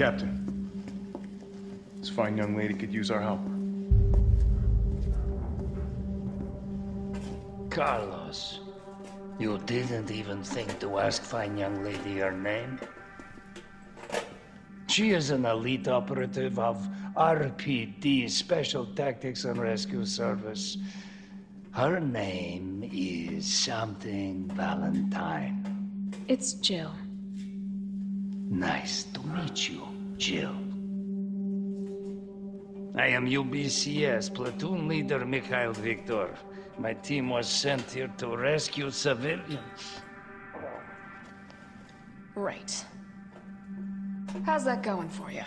Captain, this fine young lady could use our help. Carlos, you didn't even think to ask fine young lady her name? She is an elite operative of RPD, Special Tactics and Rescue Service. Her name is something Valentine. It's Jill. Nice to meet you, Jill. I am UBCS, Platoon Leader Mikhail Viktor. My team was sent here to rescue civilians. Right. How's that going for you?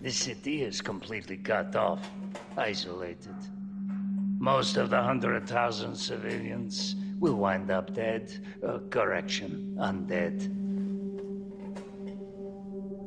This city is completely cut off, isolated. Most of the 100,000 civilians will wind up dead. Undead.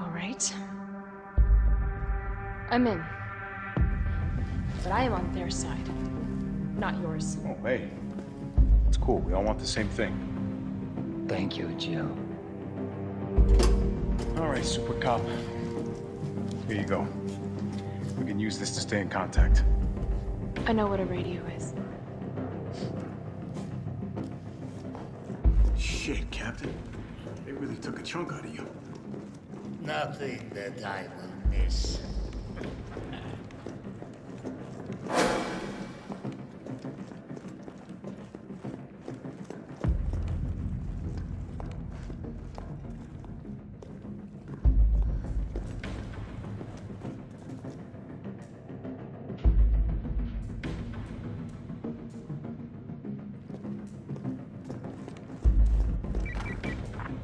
All right. I'm in. But I am on their side, not yours. Oh, hey. It's cool. We all want the same thing. Thank you, Jill. All right, Super Cop. Here you go. We can use this to stay in contact. I know what a radio is. Shit, Captain. They really took a chunk out of you. Nothing that I will miss.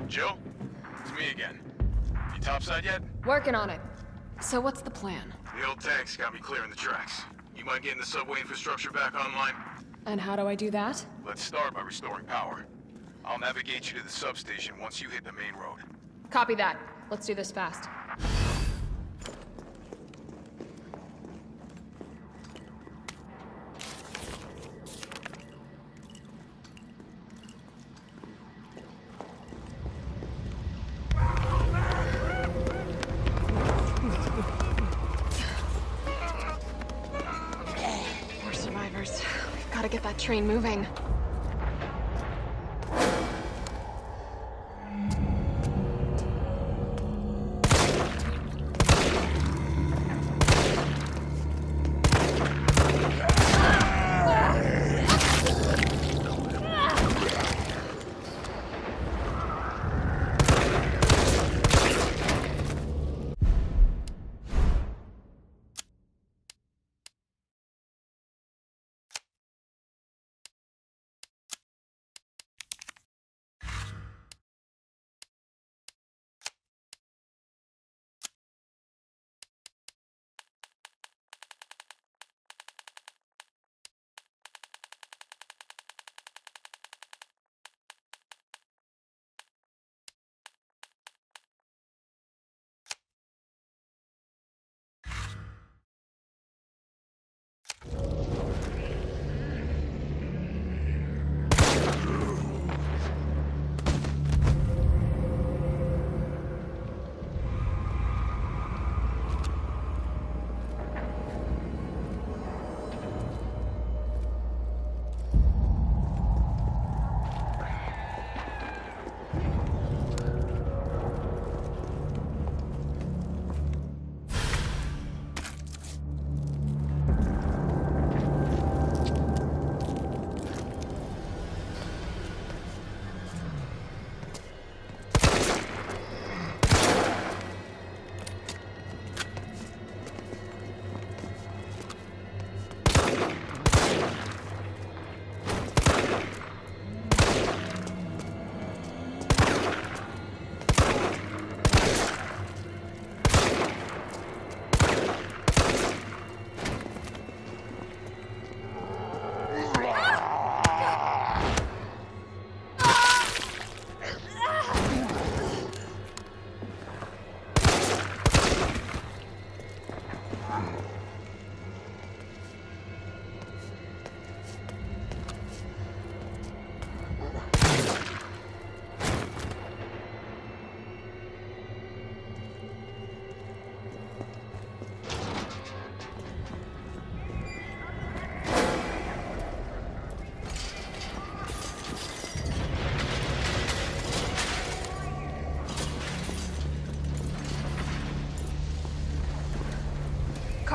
Jill? It's me again. You topside yet? Working on it. So what's the plan? The old tanks got me clearing the tracks. You mind getting the subway infrastructure back online? And how do I do that? Let's start by restoring power. I'll navigate you to the substation once you hit the main road. Copy that. Let's do this fast. Get that train moving.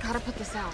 Gotta put this out.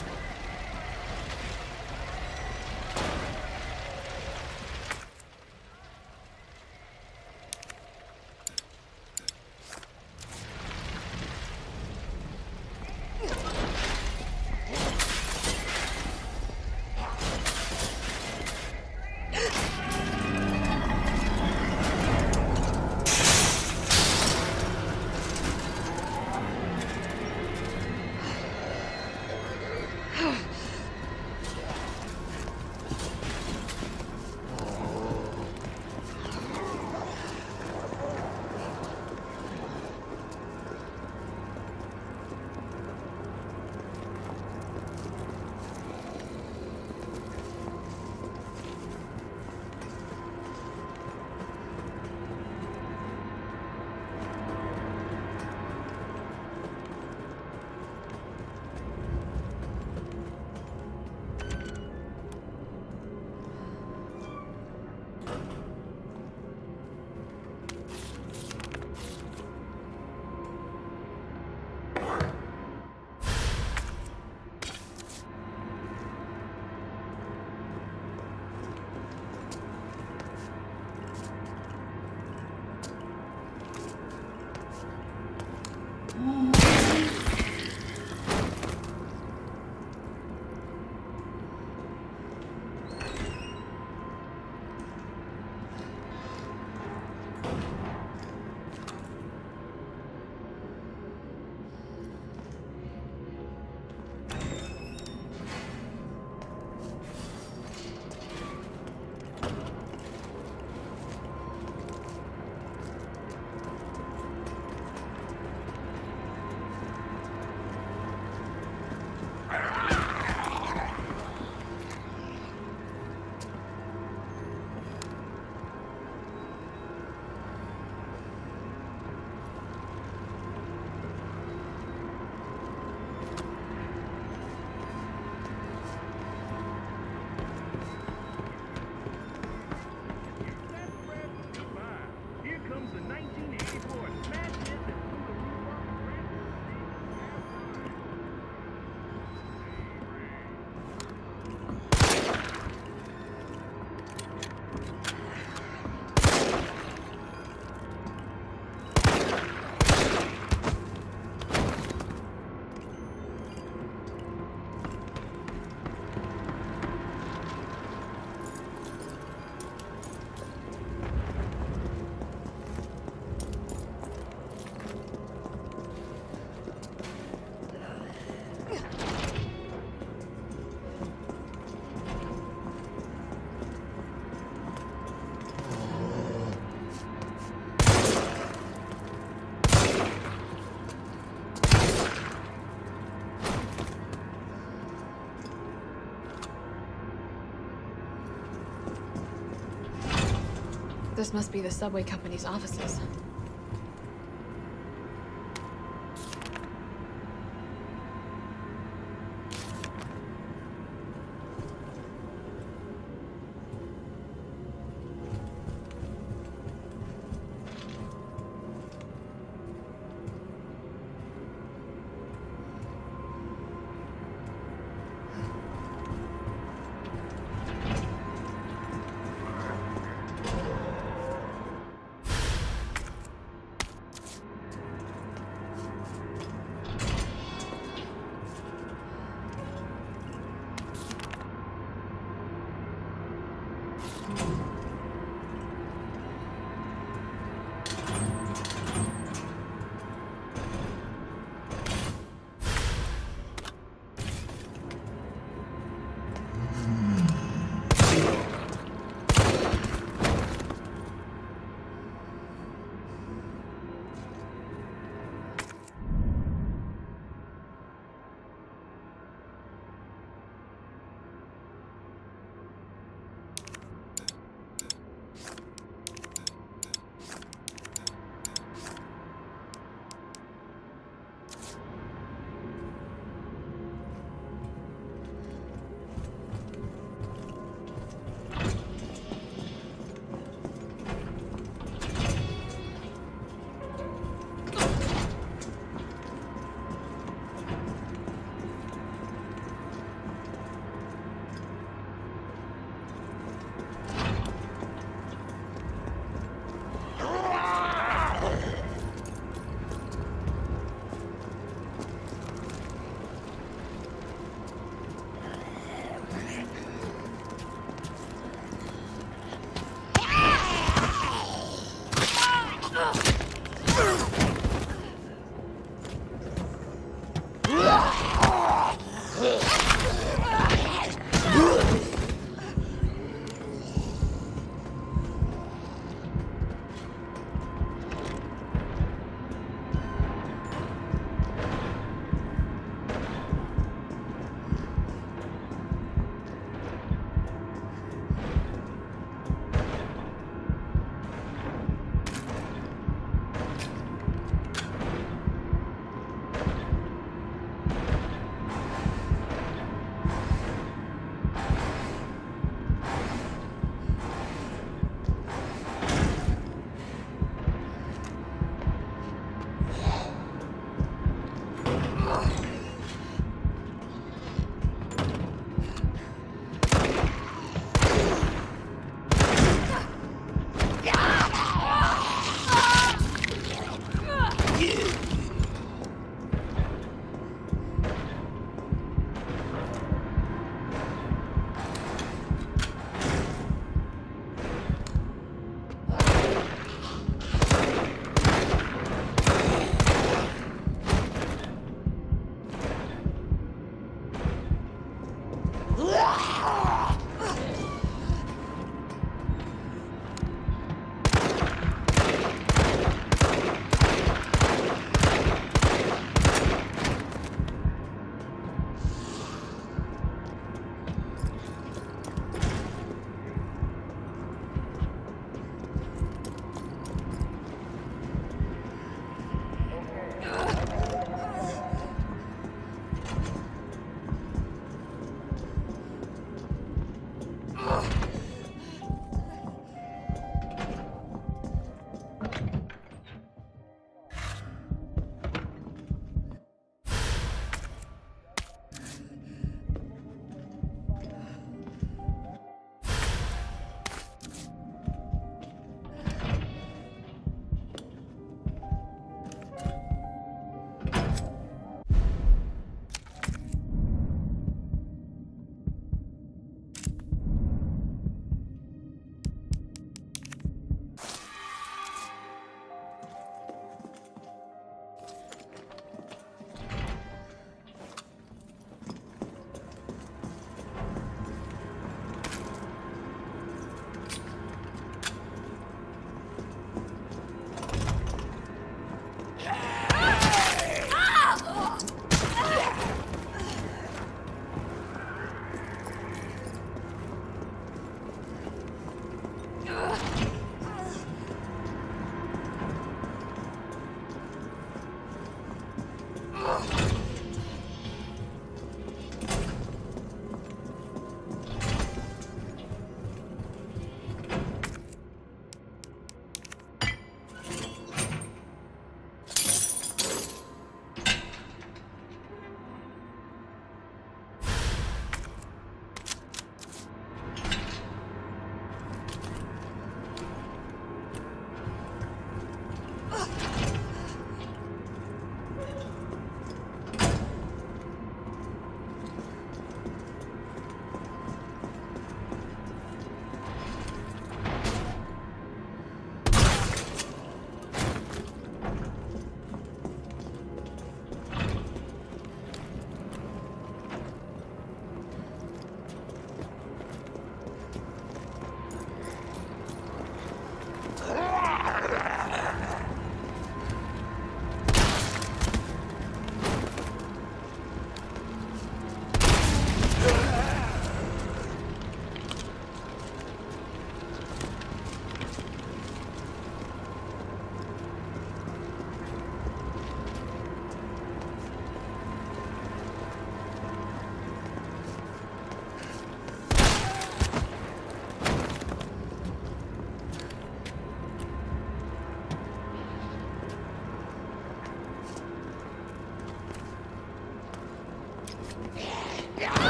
This must be the subway company's offices.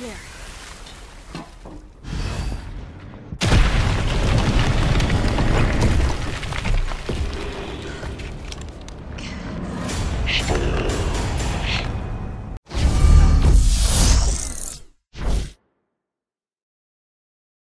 There.